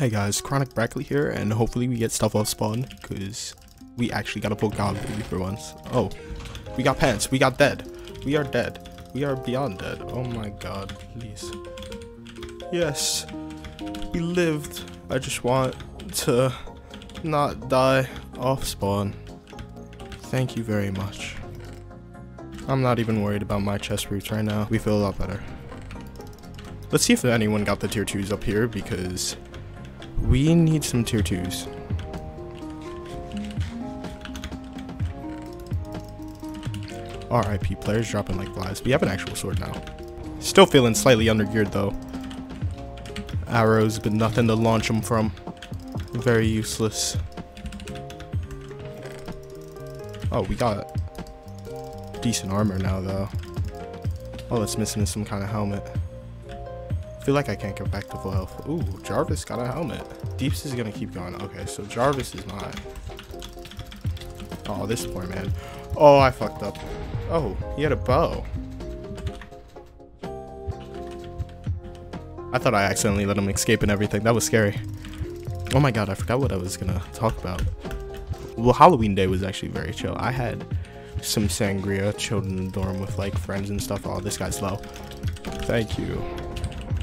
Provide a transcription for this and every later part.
Hey guys, Chronic Broccoli here, and hopefully we get stuff off spawn, because we actually got a Pokemon baby for once. Oh, we got pants, we got dead, we are dead, we are beyond dead. Oh my god, please. Yes, we lived. I just want to not die off spawn. Thank you very much. I'm not even worried about my chest roots right now. We feel a lot better. Let's see if anyone got the tier 2s up here, because we need some tier 2s. RIP, players dropping like flies. We have an actual sword now. Still feeling slightly undergeared though. Arrows, but nothing to launch them from. Very useless. Oh, we got decent armor now though. All that's missing is some kind of helmet. I feel like I can't get back to full health. Ooh, Jarvis got a helmet. Deeps is gonna keep going. Okay, so Jarvis is not. Oh, this poor man. Oh, I fucked up. Oh, he had a bow. I thought I accidentally let him escape and everything. That was scary. Oh my god, I forgot what I was gonna talk about. Well, Halloween day was actually very chill. I had some sangria, chilled in the dorm with like friends and stuff. Oh, this guy's low. Thank you.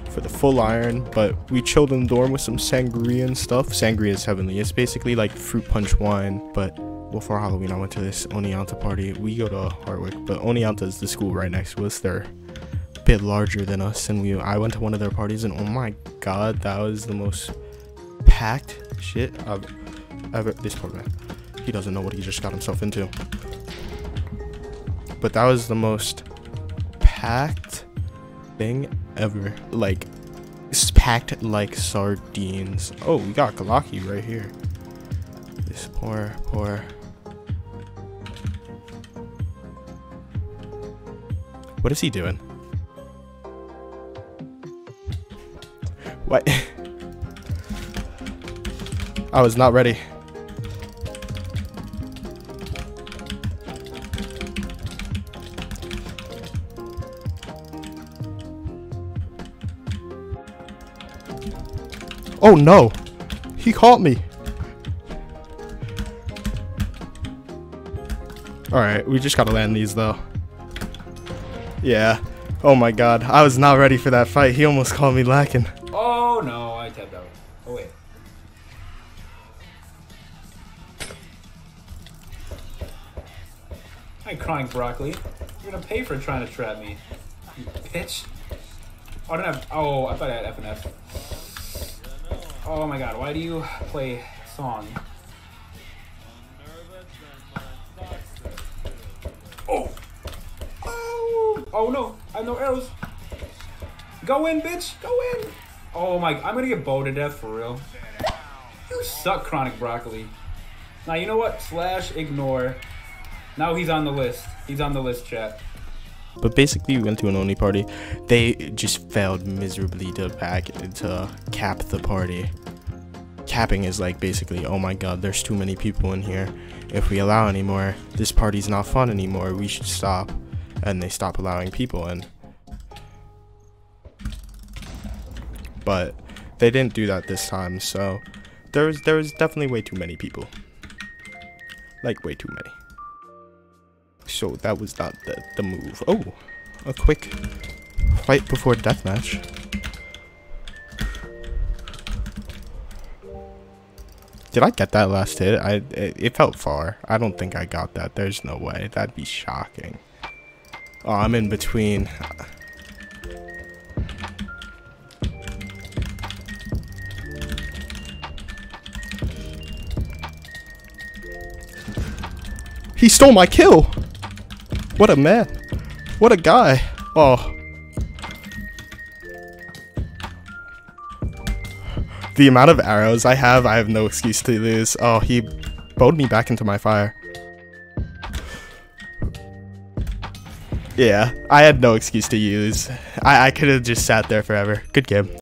For the full iron, but we chilled in the dorm with some sangria and stuff. Sangria is heavenly. It's basically like fruit punch wine, but before Halloween I went to this Oneonta party. We go to Hartwick, but Oneonta is the school right next to us. They're a bit larger than us, and I went to one of their parties, and oh my god, that was the most packed shit I've ever. This poor man, he doesn't know what he just got himself into, but that was the most packed thing ever. Like, it's packed like sardines. Oh, we got Glockey right here. This poor what is he doing? What? I was not ready. Oh no, he caught me. Alright, we just gotta land these though. Yeah. Oh my god, I was not ready for that fight. He almost caught me lacking. Oh no, I tapped out. Oh wait. Hi, Chronic Broccoli. You're gonna pay for trying to trap me, you bitch. Oh, I don't have. Oh, I thought I had F and F. Oh my god, why do you play song? Oh! Oh! Oh no, I have no arrows. Go in, bitch! Go in! Oh my, I'm gonna get bowed to death for real. You suck, Chronic Broccoli. Now, you know what? Slash ignore. Now he's on the list. He's on the list, chat. But basically, we went to an Oni party. They just failed miserably to cap the party. Capping is like basically, oh my god, there's too many people in here. If we allow anymore, this party's not fun anymore. We should stop. And they stop allowing people in. But they didn't do that this time, so there was definitely way too many people. Like, way too many. So that was not the move. Oh, a quick fight before deathmatch. Did I get that last hit? It felt far. I don't think I got that. There's no way. That'd be shocking. Oh, I'm in between. He stole my kill. What a man. What a guy. Oh. The amount of arrows I have no excuse to lose. Oh, he bowed me back into my fire. Yeah, I had no excuse to use. I could have just sat there forever. Good game.